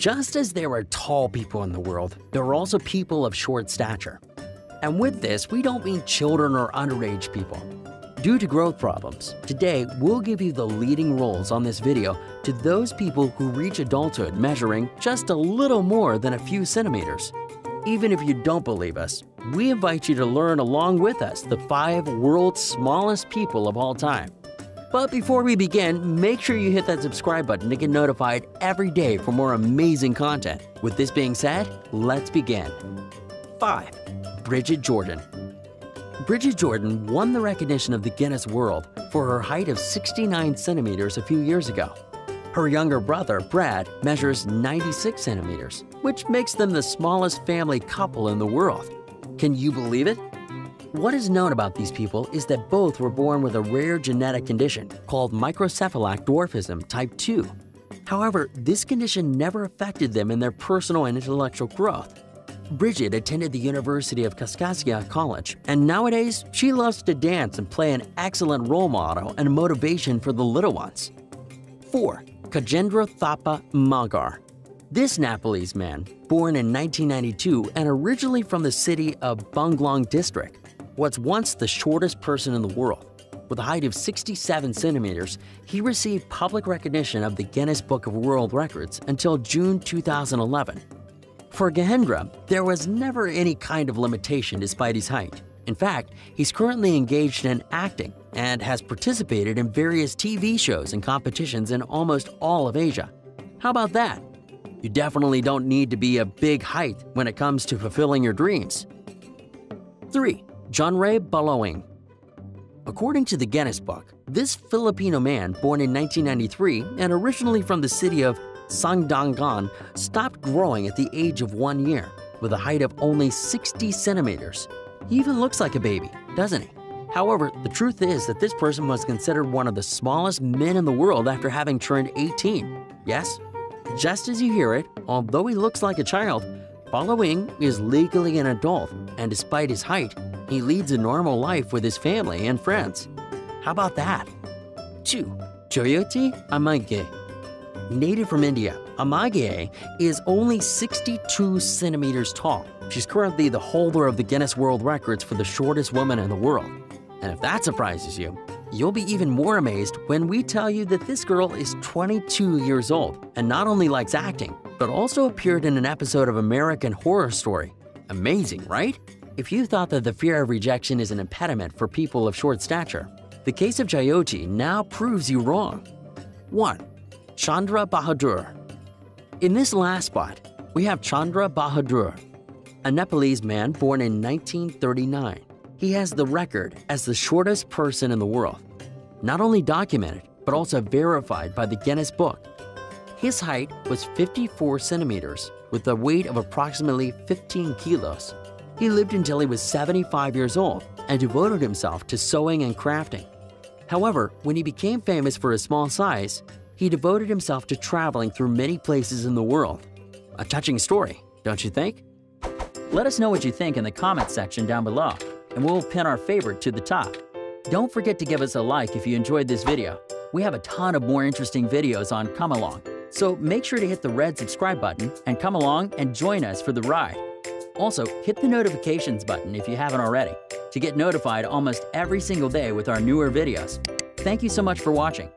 Just as there are tall people in the world, there are also people of short stature. And with this, we don't mean children or underage people. Due to growth problems, today we'll give you the leading roles on this video to those people who reach adulthood measuring just a little more than a few centimeters. Even if you don't believe us, we invite you to learn along with us the 5 world's smallest people of all time. But before we begin, make sure you hit that subscribe button to get notified every day for more amazing content. With this being said, let's begin. 5. Bridget Jordan. Bridget Jordan won the recognition of the Guinness World for her height of 69 centimeters a few years ago. Her younger brother, Brad, measures 96 centimeters, which makes them the smallest family couple in the world. Can you believe it? What is known about these people is that both were born with a rare genetic condition called microcephalic dwarfism type 2. However, this condition never affected them in their personal and intellectual growth. Bridget attended the University of Kaskaskia College, and nowadays she loves to dance and play an excellent role model and motivation for the little ones. 4. Khagendra Thapa Magar. This Nepalese man, born in 1992 and originally from the city of Bunglong District, was once the shortest person in the world. With a height of 67 centimeters, he received public recognition of the Guinness Book of World Records until June 2011. For Khagendra, there was never any kind of limitation despite his height. In fact, he's currently engaged in acting and has participated in various TV shows and competitions in almost all of Asia. How about that? You definitely don't need to be a big height when it comes to fulfilling your dreams. 3. John Ray Balowing. According to the Guinness Book, this Filipino man, born in 1993 and originally from the city of Sangdangan, stopped growing at the age of 1 year, with a height of only 60 centimeters. He even looks like a baby, doesn't he? However, the truth is that this person was considered one of the smallest men in the world after having turned 18. Yes? Just as you hear it, although he looks like a child, Balowing is legally an adult, and despite his height, he leads a normal life with his family and friends. How about that? 2. Jyoti Amage. Native from India, Amage is only 62 centimeters tall. She's currently the holder of the Guinness World Records for the shortest woman in the world. And if that surprises you, you'll be even more amazed when we tell you that this girl is 22 years old and not only likes acting, but also appeared in an episode of American Horror Story. Amazing, right? If you thought that the fear of rejection is an impediment for people of short stature, the case of Jyoti now proves you wrong. 1. Chandra Bahadur. In this last spot, we have Chandra Bahadur, a Nepalese man born in 1939. He has the record as the shortest person in the world, not only documented, but also verified by the Guinness Book. His height was 54 centimeters with a weight of approximately 15 kilos. He lived until he was 75 years old and devoted himself to sewing and crafting. However, when he became famous for his small size, he devoted himself to traveling through many places in the world. A touching story, don't you think? Let us know what you think in the comments section down below, and we'll pin our favorite to the top. Don't forget to give us a like if you enjoyed this video. We have a ton of more interesting videos on Come Along, so make sure to hit the red subscribe button and come along and join us for the ride. Also, hit the notifications button if you haven't already to get notified almost every single day with our newer videos. Thank you so much for watching.